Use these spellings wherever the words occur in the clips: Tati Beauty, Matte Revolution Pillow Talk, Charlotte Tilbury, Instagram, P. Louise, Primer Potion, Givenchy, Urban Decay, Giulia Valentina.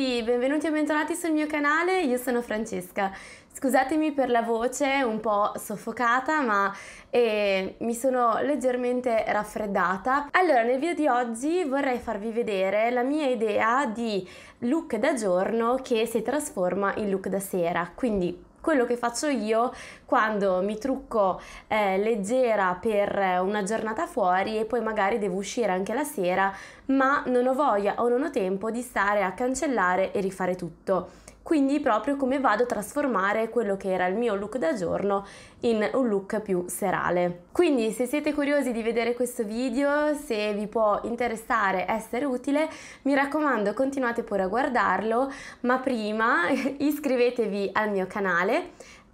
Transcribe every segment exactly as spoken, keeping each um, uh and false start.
tutti, benvenuti e bentornati sul mio canale, io sono Francesca. Scusatemi per la voce un po' soffocata, ma eh, mi sono leggermente raffreddata. Allora, nel video di oggi vorrei farvi vedere la mia idea di look da giorno che si trasforma in look da sera, quindi quello che faccio io quando mi trucco eh, leggera per una giornata fuori e poi magari devo uscire anche la sera, ma non ho voglia o non ho tempo di stare a cancellare e rifare tutto. Quindi proprio come vado a trasformare quello che era il mio look da giorno in un look più serale. Quindi se siete curiosi di vedere questo video, se vi può interessare, essere utile, mi raccomando continuate pure a guardarlo, ma prima iscrivetevi al mio canale,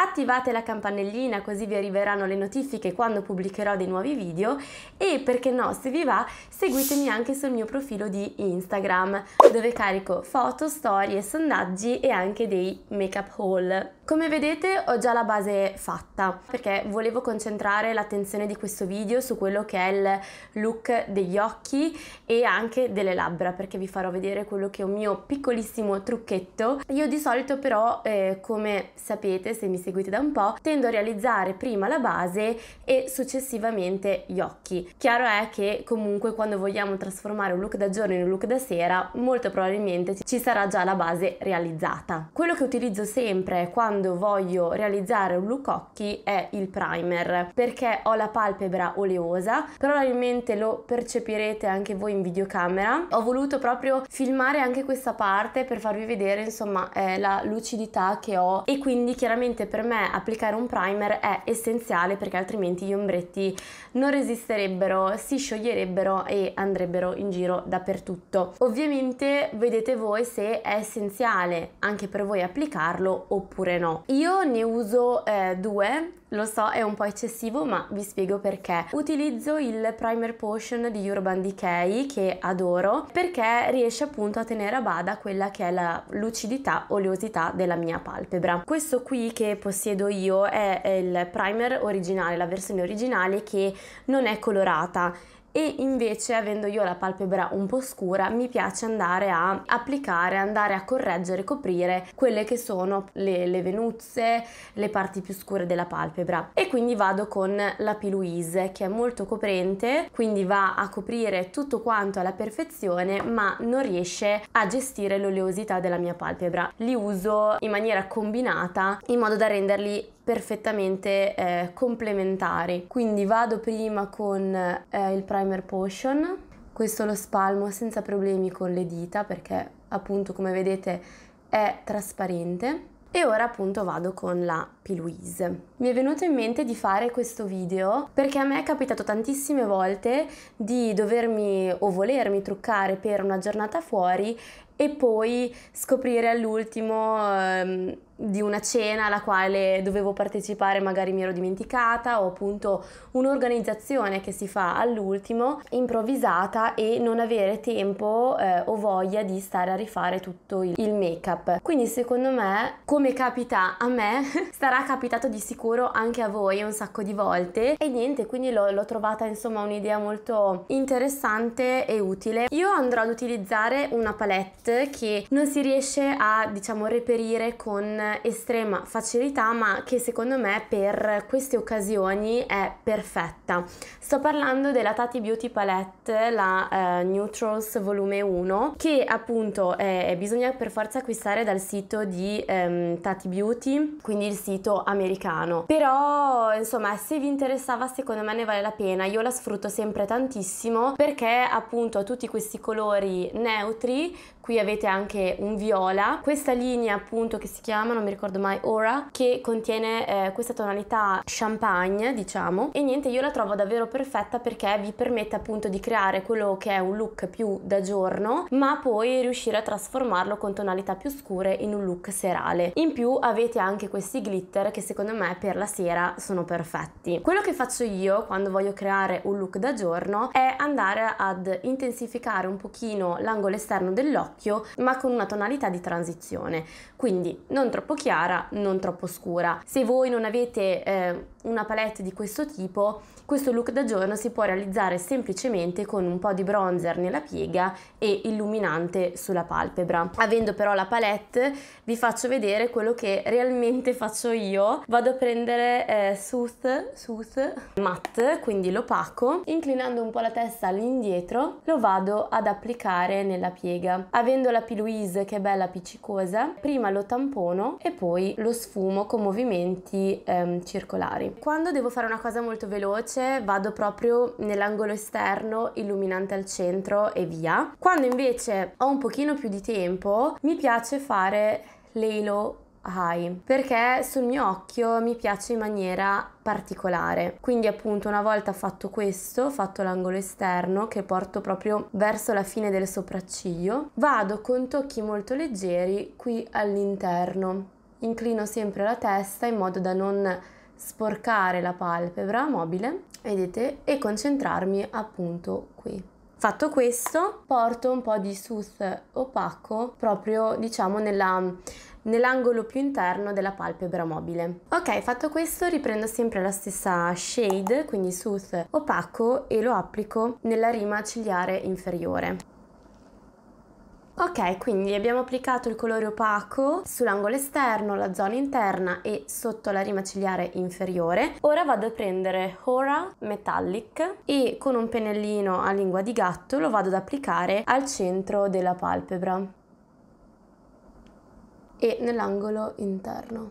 attivate la campanellina così vi arriveranno le notifiche quando pubblicherò dei nuovi video e, perché no, se vi va, seguitemi anche sul mio profilo di Instagram dove carico foto, storie, sondaggi e anche dei make-up haul. Come vedete ho già la base fatta perché volevo concentrare l'attenzione di questo video su quello che è il look degli occhi e anche delle labbra, perché vi farò vedere quello che è un mio piccolissimo trucchetto. Io di solito però, eh, come sapete se mi seguite da un po', tendo a realizzare prima la base e successivamente gli occhi. Chiaro è che comunque quando vogliamo trasformare un look da giorno in un look da sera molto probabilmente ci sarà già la base realizzata. Quello che utilizzo sempre quando Quando voglio realizzare un look occhi è il primer, perché ho la palpebra oleosa, probabilmente lo percepirete anche voi in videocamera. Ho voluto proprio filmare anche questa parte per farvi vedere insomma eh, la lucidità che ho, e quindi chiaramente per me applicare un primer è essenziale perché altrimenti gli ombretti non resisterebbero, si scioglierebbero e andrebbero in giro dappertutto. Ovviamente vedete voi se è essenziale anche per voi applicarlo oppure no. Io ne uso eh, due, lo so è un po' eccessivo ma vi spiego perché. Utilizzo il Primer Potion di Urban Decay che adoro perché riesce appunto a tenere a bada quella che è la lucidità, oleosità della mia palpebra. Questo qui che possiedo io è il primer originale, la versione originale che non è colorata. E invece, avendo io la palpebra un po' scura, mi piace andare a applicare, andare a correggere, coprire quelle che sono le, le venuzze, le parti più scure della palpebra. E quindi vado con la P. Louise che è molto coprente, quindi va a coprire tutto quanto alla perfezione, ma non riesce a gestire l'oleosità della mia palpebra. Li uso in maniera combinata in modo da renderli perfettamente eh, complementari. Quindi vado prima con eh, il Primer Potion, questo lo spalmo senza problemi con le dita perché appunto come vedete è trasparente. E ora appunto vado con la P. Louise. Mi è venuto in mente di fare questo video perché a me è capitato tantissime volte di dovermi o volermi truccare per una giornata fuori e poi scoprire all'ultimo ehm, di una cena alla quale dovevo partecipare, magari mi ero dimenticata, o appunto un'organizzazione che si fa all'ultimo improvvisata e non avere tempo eh, o voglia di stare a rifare tutto il, il make up. Quindi secondo me, come capita a me, sarà capitato di sicuro anche a voi un sacco di volte, e niente, quindi l'ho trovata insomma un'idea molto interessante e utile. Io andrò ad utilizzare una palette che non si riesce a diciamo reperire con estrema facilità, ma che secondo me per queste occasioni è perfetta. Sto parlando della Tati Beauty palette, la eh, Neutrals volume uno, che appunto eh, bisogna per forza acquistare dal sito di ehm, Tati Beauty, quindi il sito americano. Però insomma se vi interessava secondo me ne vale la pena, io la sfrutto sempre tantissimo perché appunto ha tutti questi colori neutri. Qui avete anche un viola, questa linea appunto che si chiama, non mi ricordo mai, Ora, che contiene eh, questa tonalità champagne diciamo, e niente, io la trovo davvero perfetta perché vi permette appunto di creare quello che è un look più da giorno ma poi riuscire a trasformarlo con tonalità più scure in un look serale. In più avete anche questi glitter che secondo me per la sera sono perfetti. Quello che faccio io quando voglio creare un look da giorno è andare ad intensificare un pochino l'angolo esterno dell'occhio occhio, ma con una tonalità di transizione, quindi non troppo chiara, non troppo scura. Se voi non avete eh, una palette di questo tipo, questo look da giorno si può realizzare semplicemente con un po' di bronzer nella piega e illuminante sulla palpebra. Avendo però la palette, vi faccio vedere quello che realmente faccio io. Vado a prendere eh, Sooth, Sooth Matte, quindi l'opaco, inclinando un po' la testa all'indietro lo vado ad applicare nella piega. Avendo la P. Louise che è bella appiccicosa, prima lo tampono e poi lo sfumo con movimenti ehm, circolari. Quando devo fare una cosa molto veloce vado proprio nell'angolo esterno, illuminante al centro e via. Quando invece ho un pochino più di tempo mi piace fare l'halo high, perché sul mio occhio mi piace in maniera particolare, quindi appunto una volta fatto questo, fatto l'angolo esterno che porto proprio verso la fine del sopracciglio, vado con tocchi molto leggeri qui all'interno, inclino sempre la testa in modo da non sporcare la palpebra mobile, vedete, e concentrarmi appunto qui. Fatto questo, porto un po' di Sooth opaco proprio diciamo nella nell'angolo più interno della palpebra mobile. Ok, fatto questo riprendo sempre la stessa shade, quindi Sooth opaco, e lo applico nella rima ciliare inferiore. Ok, quindi abbiamo applicato il colore opaco sull'angolo esterno, la zona interna e sotto la rima ciliare inferiore. Ora vado a prendere Hora Metallic e con un pennellino a lingua di gatto lo vado ad applicare al centro della palpebra e nell'angolo interno.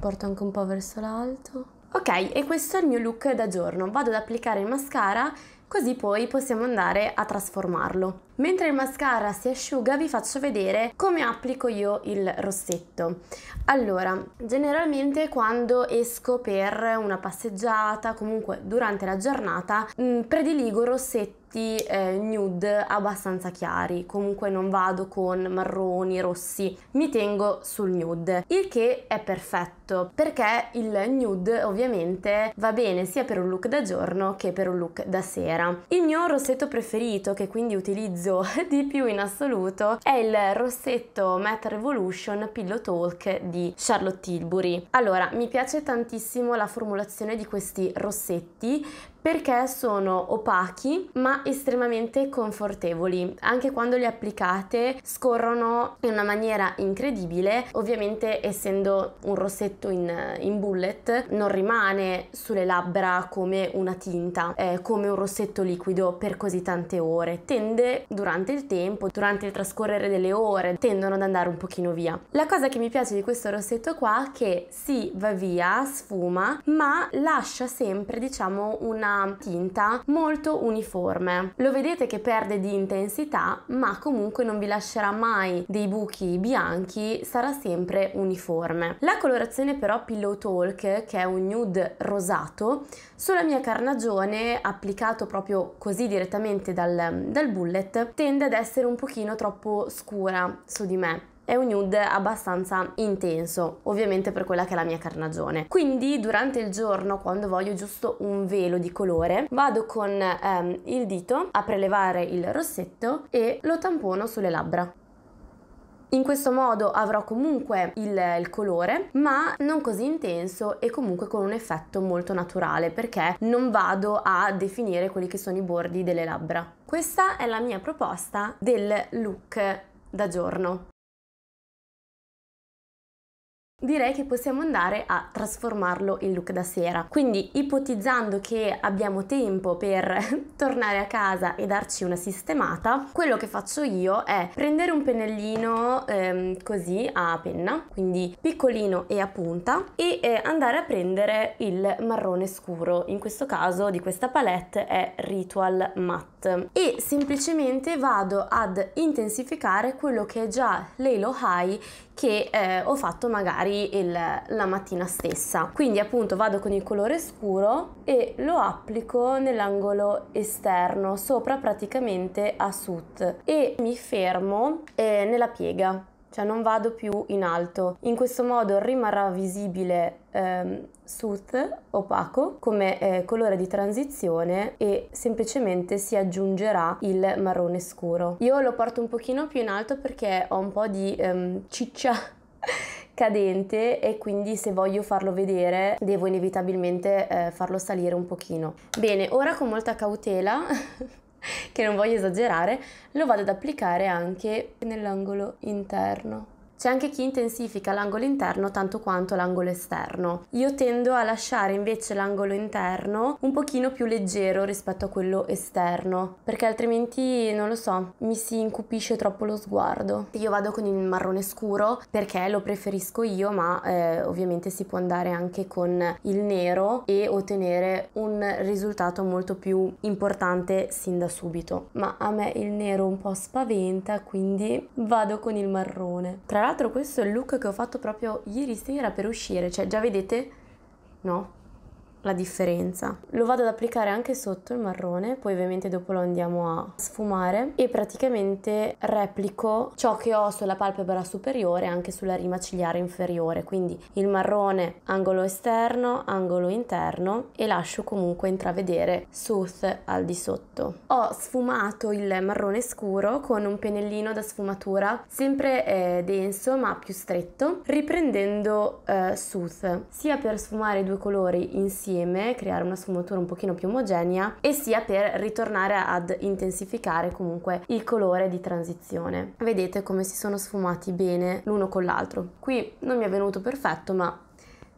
Porto anche un po' verso l'alto. Ok, e questo è il mio look da giorno. Vado ad applicare il mascara, così poi possiamo andare a trasformarlo. Mentre il mascara si asciuga vi faccio vedere come applico io il rossetto. Allora, generalmente quando esco per una passeggiata, comunque durante la giornata, mh, prediligo rossetti eh, nude abbastanza chiari, comunque non vado con marroni, rossi, mi tengo sul nude, il che è perfetto perché il nude ovviamente va bene sia per un look da giorno che per un look da sera. Il mio rossetto preferito, che quindi utilizzo di più in assoluto, è il rossetto Matte Revolution Pillow Talk di Charlotte Tilbury. Allora, mi piace tantissimo la formulazione di questi rossetti perché sono opachi ma estremamente confortevoli. Anche quando li applicate scorrono in una maniera incredibile. Ovviamente essendo un rossetto in, in bullet non rimane sulle labbra come una tinta, eh, come un rossetto liquido per così tante ore. Tende durante il tempo, durante il trascorrere delle ore, tendono ad andare un pochino via. La cosa che mi piace di questo rossetto qua è che si va via, sfuma, ma lascia sempre diciamo una tinta molto uniforme. Lo vedete che perde di intensità ma comunque non vi lascerà mai dei buchi bianchi, sarà sempre uniforme. La colorazione però Pillow Talk, che è un nude rosato, sulla mia carnagione applicato proprio così direttamente dal, dal bullet tende ad essere un pochino troppo scura su di me. È un nude abbastanza intenso, ovviamente per quella che è la mia carnagione. Quindi durante il giorno, quando voglio giusto un velo di colore, vado con ehm, il dito a prelevare il rossetto e lo tampono sulle labbra. In questo modo avrò comunque il, il colore, ma non così intenso e comunque con un effetto molto naturale, perché non vado a definire quelli che sono i bordi delle labbra. Questa è la mia proposta del look da giorno. Direi che possiamo andare a trasformarlo in look da sera, quindi ipotizzando che abbiamo tempo per tornare a casa e darci una sistemata, quello che faccio io è prendere un pennellino ehm, così a penna, quindi piccolino e a punta, e eh, andare a prendere il marrone scuro, in questo caso di questa palette è Ritual Matte, e semplicemente vado ad intensificare quello che è già l'halo high che eh, ho fatto magari il, la mattina stessa. Quindi appunto vado con il colore scuro e lo applico nell'angolo esterno, sopra praticamente a Sooth, e mi fermo eh, nella piega. cioè non vado più in alto. In questo modo rimarrà visibile ehm, Sooth opaco come eh, colore di transizione e semplicemente si aggiungerà il marrone scuro. Io lo porto un pochino più in alto perché ho un po' di ehm, ciccia cadente e quindi se voglio farlo vedere devo inevitabilmente eh, farlo salire un pochino. Bene, ora con molta cautela che non voglio esagerare, lo vado ad applicare anche nell'angolo interno. C'è anche chi intensifica l'angolo interno tanto quanto l'angolo esterno. Io tendo a lasciare invece l'angolo interno un pochino più leggero rispetto a quello esterno, perché altrimenti, non lo so, mi si incupisce troppo lo sguardo. Io vado con il marrone scuro perché lo preferisco io, ma eh, ovviamente si può andare anche con il nero e ottenere un risultato molto più importante sin da subito. Ma a me il nero un po' spaventa, quindi vado con il marrone. Tra Tra l'altro questo è il look che ho fatto proprio ieri sera per uscire, cioè già vedete, no, la differenza. Lo vado ad applicare anche sotto il marrone, poi ovviamente dopo lo andiamo a sfumare e praticamente replico ciò che ho sulla palpebra superiore anche sulla rima ciliare inferiore, quindi il marrone angolo esterno, angolo interno e lascio comunque intravedere Sooth al di sotto. Ho sfumato il marrone scuro con un pennellino da sfumatura sempre eh, denso ma più stretto, riprendendo eh, Sooth sia per sfumare i due colori insieme, creare una sfumatura un pochino più omogenea, e sia per ritornare ad intensificare comunque il colore di transizione. Vedete come si sono sfumati bene l'uno con l'altro. Qui non mi è venuto perfetto, ma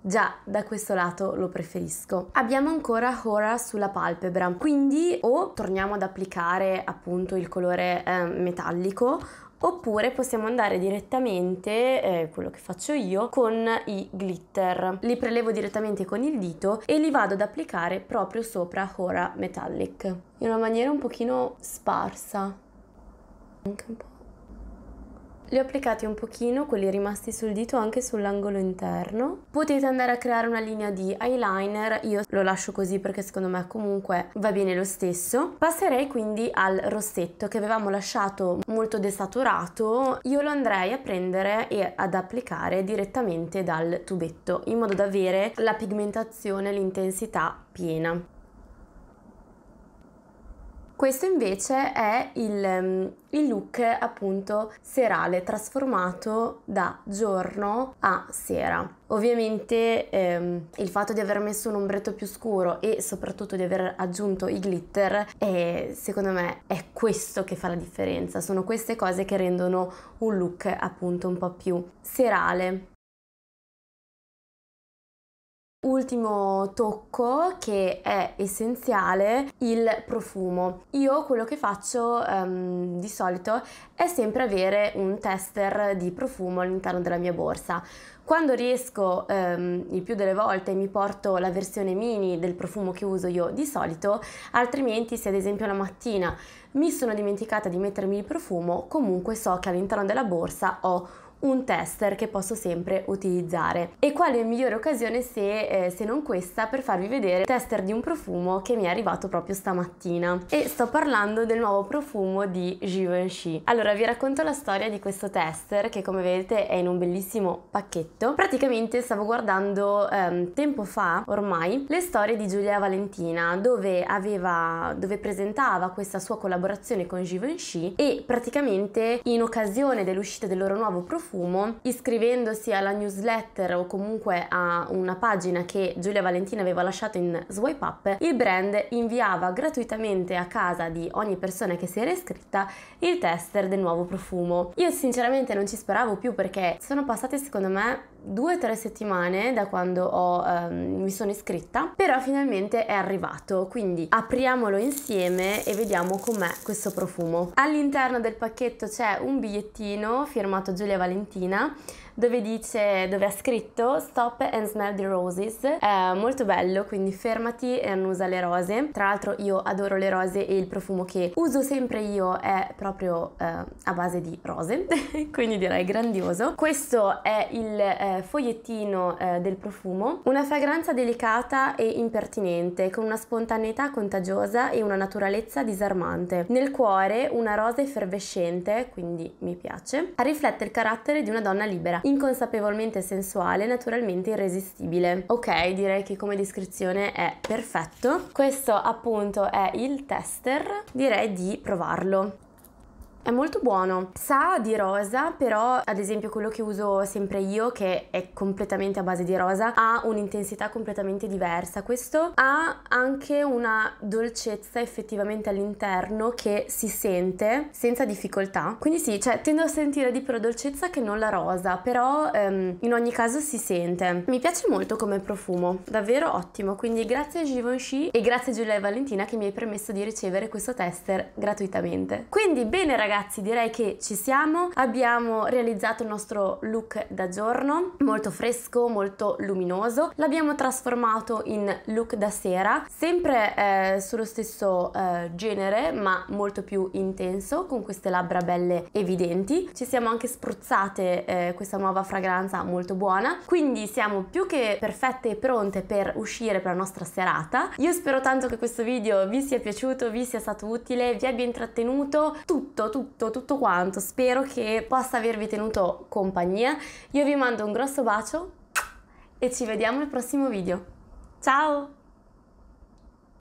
già da questo lato lo preferisco. Abbiamo ancora ora sulla palpebra, quindi o torniamo ad applicare appunto il colore eh, metallico, oppure possiamo andare direttamente, eh, quello che faccio io, con i glitter. Li prelevo direttamente con il dito e li vado ad applicare proprio sopra Hora Metallic, in una maniera un pochino sparsa. Anche un po'. Li ho applicati un pochino, quelli rimasti sul dito, anche sull'angolo interno. Potete andare a creare una linea di eyeliner, io lo lascio così perché secondo me comunque va bene lo stesso. Passerei quindi al rossetto che avevamo lasciato molto desaturato, io lo andrei a prendere e ad applicare direttamente dal tubetto in modo da avere la pigmentazione e l'intensità piena. Questo invece è il, il look appunto serale, trasformato da giorno a sera. Ovviamente ehm, il fatto di aver messo un ombretto più scuro e soprattutto di aver aggiunto i glitter, eh, secondo me è questo che fa la differenza. Sono queste cose che rendono un look appunto un po' più serale. Ultimo tocco che è essenziale, il profumo. Io quello che faccio um, di solito è sempre avere un tester di profumo all'interno della mia borsa. Quando riesco, ehm, il più delle volte mi porto la versione mini del profumo che uso io di solito, altrimenti se ad esempio la mattina mi sono dimenticata di mettermi il profumo, comunque so che all'interno della borsa ho un tester che posso sempre utilizzare. E quale migliore occasione se, eh, se non questa per farvi vedere il tester di un profumo che mi è arrivato proprio stamattina, e sto parlando del nuovo profumo di Givenchy. Allora vi racconto la storia di questo tester che, come vedete, è in un bellissimo pacchetto. Praticamente stavo guardando ehm, tempo fa ormai le storie di Giulia Valentina dove, aveva, dove presentava questa sua collaborazione con Givenchy, e praticamente in occasione dell'uscita del loro nuovo profumo, iscrivendosi alla newsletter o comunque a una pagina che Giulia Valentina aveva lasciato in Swipe Up, il brand inviava gratuitamente a casa di ogni persona che si era iscritta il tester del nuovo profumo. Io sinceramente non ci speravo più, perché sono passate secondo me due o tre settimane da quando ho, ehm, mi sono iscritta, però finalmente è arrivato, quindi apriamolo insieme e vediamo com'è questo profumo. All'interno del pacchetto c'è un bigliettino firmato Giulia Valentina dove dice, dove ha scritto Stop and Smell the Roses. È molto bello, quindi fermati e annusa le rose. Tra l'altro io adoro le rose e il profumo che uso sempre io è proprio eh, a base di rose quindi direi grandioso. Questo è il eh, fogliettino eh, del profumo. Una fragranza delicata e impertinente, con una spontaneità contagiosa e una naturalezza disarmante. Nel cuore una rosa effervescente, quindi mi piace. Riflette il carattere di una donna libera, inconsapevolmente sensuale, naturalmente irresistibile. Ok, direi che come descrizione è perfetto. Questo appunto è il tester, direi di provarlo. È molto buono, sa di rosa, però ad esempio quello che uso sempre io, che è completamente a base di rosa, ha un'intensità completamente diversa. Questo ha anche una dolcezza effettivamente all'interno che si sente senza difficoltà, quindi sì, cioè tendo a sentire di più la dolcezza che non la rosa, però ehm, in ogni caso si sente. Mi piace molto come profumo, davvero ottimo, quindi grazie a Givenchy e grazie a Giulia Valentina che mi hai permesso di ricevere questo tester gratuitamente. Quindi bene ragazzi, Ragazzi, direi che ci siamo, abbiamo realizzato il nostro look da giorno, molto fresco, molto luminoso, l'abbiamo trasformato in look da sera, sempre eh, sullo stesso eh, genere ma molto più intenso, con queste labbra belle evidenti. Ci siamo anche spruzzate eh, questa nuova fragranza molto buona, quindi siamo più che perfette e pronte per uscire per la nostra serata. Io spero tanto che questo video vi sia piaciuto, vi sia stato utile, vi abbia intrattenuto, tutto tutto Tutto, tutto quanto, spero che possa avervi tenuto compagnia. Io vi mando un grosso bacio e ci vediamo nel prossimo video. Ciao!